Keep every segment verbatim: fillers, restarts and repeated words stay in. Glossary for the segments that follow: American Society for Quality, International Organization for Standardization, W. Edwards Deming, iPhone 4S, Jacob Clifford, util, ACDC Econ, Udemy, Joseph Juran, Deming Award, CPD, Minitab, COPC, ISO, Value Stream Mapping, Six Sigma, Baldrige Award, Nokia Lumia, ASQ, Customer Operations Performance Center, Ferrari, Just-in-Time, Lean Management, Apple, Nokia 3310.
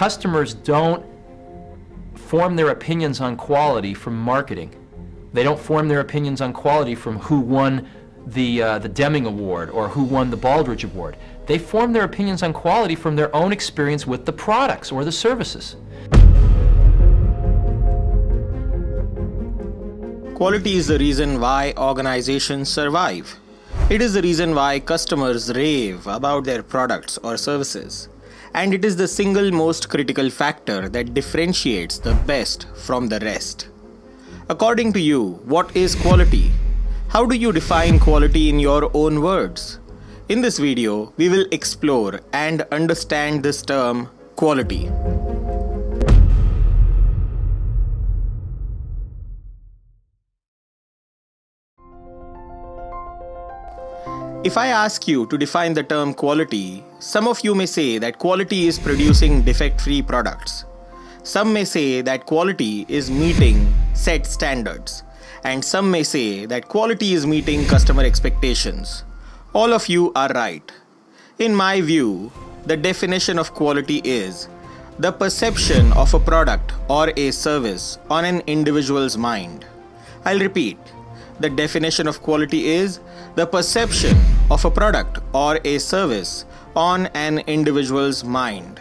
customers don't form their opinions on quality from marketing. They don't form their opinions on quality from who won the, uh, the Deming Award or who won the Baldrige Award. They form their opinions on quality from their own experience with the products or the services. Quality is the reason why organizations survive. It is the reason why customers rave about their products or services. And it is the single most critical factor that differentiates the best from the rest. According to you, what is quality? How do you define quality in your own words? In this video, we will explore and understand this term, quality. If I ask you to define the term quality, some of you may say that quality is producing defect-free products. Some may say that quality is meeting set standards. And some may say that quality is meeting customer expectations. All of you are right. In my view, the definition of quality is the perception of a product or a service on an individual's mind. I'll repeat. The definition of quality is the perception of a product or a service on an individual's mind.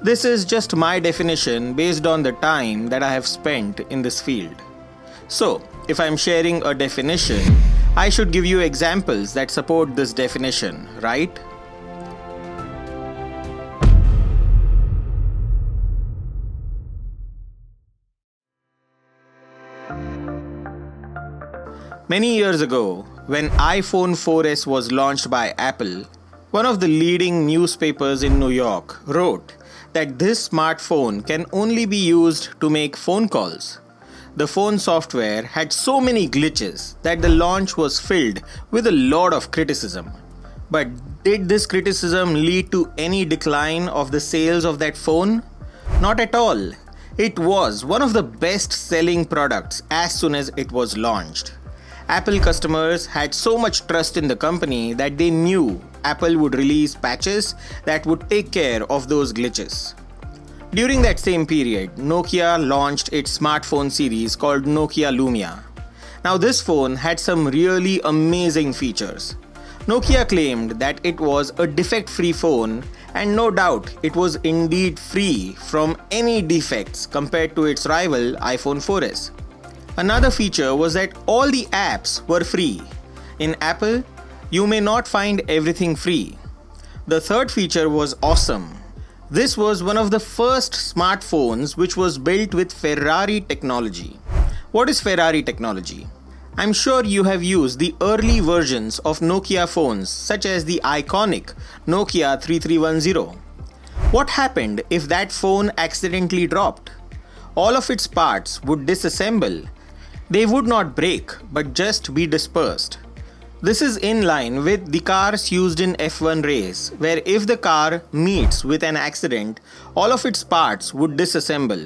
This is just my definition based on the time that I have spent in this field. So, if I'm sharing a definition, I should give you examples that support this definition, right? Many years ago, when iPhone four S was launched by Apple, one of the leading newspapers in New York wrote that this smartphone can only be used to make phone calls. The phone software had so many glitches that the launch was filled with a lot of criticism. But did this criticism lead to any decline of the sales of that phone? Not at all. It was one of the best-selling products as soon as it was launched. Apple customers had so much trust in the company that they knew Apple would release patches that would take care of those glitches. During that same period, Nokia launched its smartphone series called Nokia Lumia. Now, this phone had some really amazing features. Nokia claimed that it was a defect-free phone, and no doubt it was indeed free from any defects compared to its rival iPhone four S. Another feature was that all the apps were free. In Apple, you may not find everything free. The third feature was awesome. This was one of the first smartphones which was built with Ferrari technology. What is Ferrari technology? I'm sure you have used the early versions of Nokia phones, such as the iconic Nokia three three one zero. What happened if that phone accidentally dropped? All of its parts would disassemble. They would not break, but just be dispersed. This is in line with the cars used in F one race, where if the car meets with an accident, all of its parts would disassemble.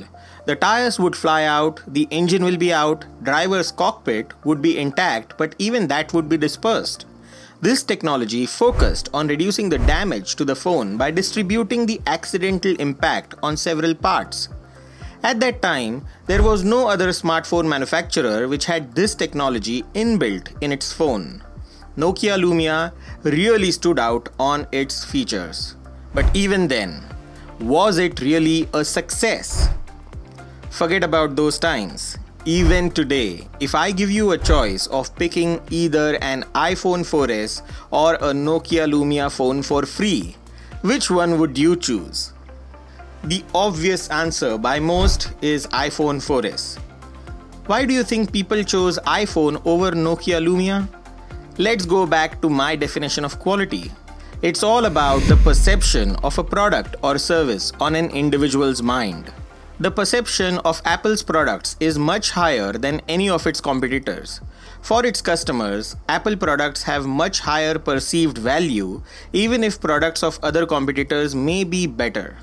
The tires would fly out, the engine will be out, driver's cockpit would be intact, but even that would be dispersed. This technology focused on reducing the damage to the phone by distributing the accidental impact on several parts. At that time, there was no other smartphone manufacturer which had this technology inbuilt in its phone. Nokia Lumia really stood out on its features. But even then, was it really a success? Forget about those times. Even today, if I give you a choice of picking either an iPhone four S or a Nokia Lumia phone for free, which one would you choose? The obvious answer by most is iPhone four S. Why do you think people chose iPhone over Nokia Lumia? Let's go back to my definition of quality. It's all about the perception of a product or service on an individual's mind. The perception of Apple's products is much higher than any of its competitors. For its customers, Apple products have much higher perceived value, even if products of other competitors may be better.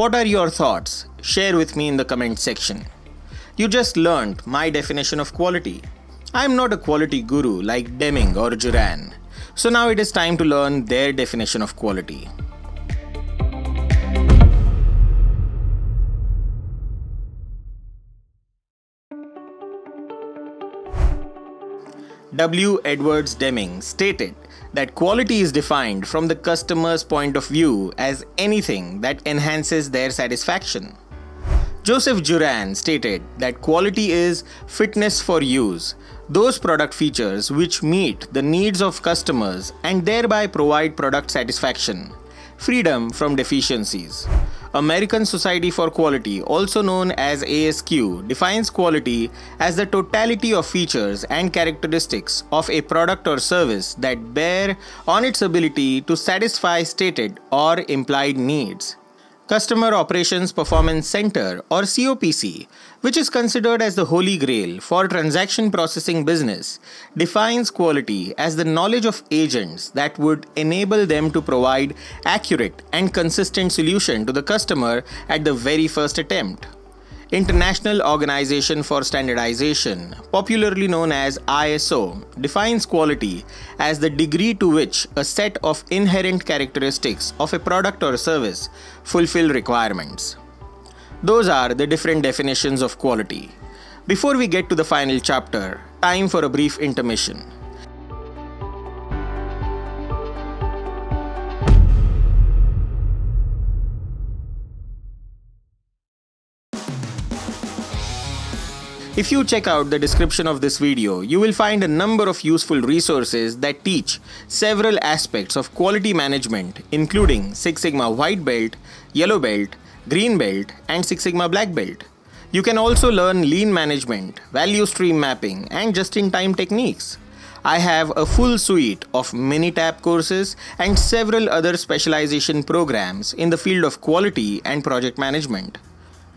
What are your thoughts? Share with me in the comment section. You just learned my definition of quality. I'm not a quality guru like Deming or Juran. So now it is time to learn their definition of quality. W. Edwards Deming stated that quality is defined from the customer's point of view as anything that enhances their satisfaction. Joseph Juran stated that quality is fitness for use, those product features which meet the needs of customers and thereby provide product satisfaction, freedom from deficiencies. American Society for Quality, also known as A S Q, defines quality as the totality of features and characteristics of a product or service that bear on its ability to satisfy stated or implied needs. Customer Operations Performance Center, or C O P C, which is considered as the holy grail for transaction processing business, defines quality as the knowledge of agents that would enable them to provide accurate and consistent solution to the customer at the very first attempt. International Organization for Standardization, popularly known as I S O, defines quality as the degree to which a set of inherent characteristics of a product or service fulfill requirements. Those are the different definitions of quality. Before we get to the final chapter, time for a brief intermission. If you check out the description of this video, you will find a number of useful resources that teach several aspects of quality management, including Six Sigma White Belt, Yellow Belt, Green Belt, and Six Sigma Black Belt. You can also learn Lean Management, Value Stream Mapping, and Just-in-Time techniques. I have a full suite of Minitab courses and several other specialization programs in the field of quality and project management.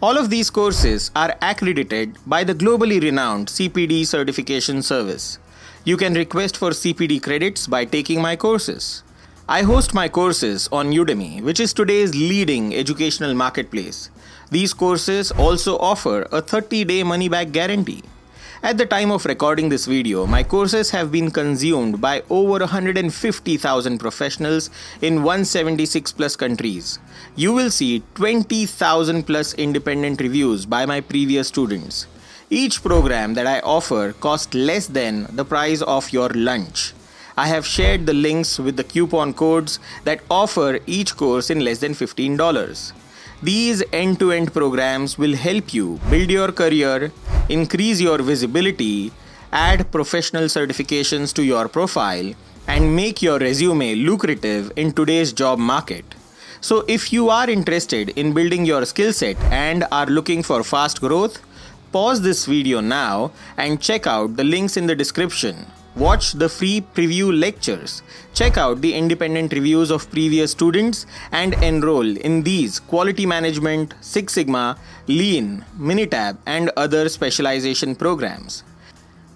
All of these courses are accredited by the globally renowned C P D certification service. You can request for C P D credits by taking my courses. I host my courses on Udemy, which is today's leading educational marketplace. These courses also offer a thirty day money-back guarantee. At the time of recording this video, my courses have been consumed by over one hundred fifty thousand professionals in one hundred seventy-six plus countries. You will see twenty thousand plus independent reviews by my previous students. Each program that I offer costs less than the price of your lunch. I have shared the links with the coupon codes that offer each course in less than fifteen dollars. These end-to-end programs will help you build your career, increase your visibility, add professional certifications to your profile, and make your resume lucrative in today's job market. So if you are interested in building your skill set and are looking for fast growth, pause this video now and check out the links in the description. Watch the free preview lectures, check out the independent reviews of previous students, and enroll in these Quality Management, Six Sigma, Lean, Minitab, and other specialization programs.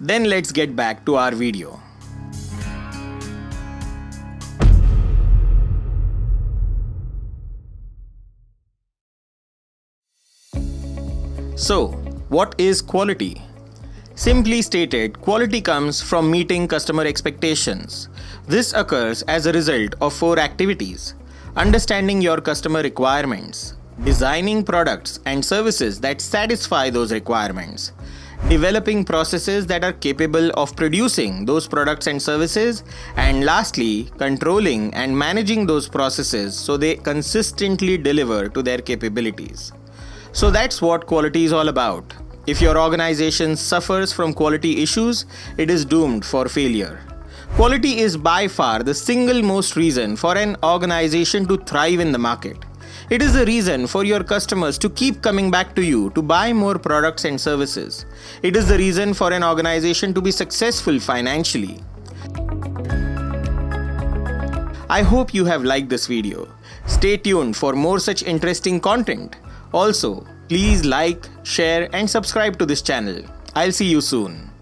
Then let's get back to our video. So, what is quality? Simply stated, quality comes from meeting customer expectations. This occurs as a result of four activities: understanding your customer requirements, designing products and services that satisfy those requirements, developing processes that are capable of producing those products and services, and lastly, controlling and managing those processes so they consistently deliver to their capabilities. So that's what quality is all about. If your organization suffers from quality issues, it is doomed for failure. Quality is by far the single most reason for an organization to thrive in the market. It is the reason for your customers to keep coming back to you to buy more products and services. It is the reason for an organization to be successful financially. I hope you have liked this video. Stay tuned for more such interesting content. Also, please like, share, and subscribe to this channel. I'll see you soon.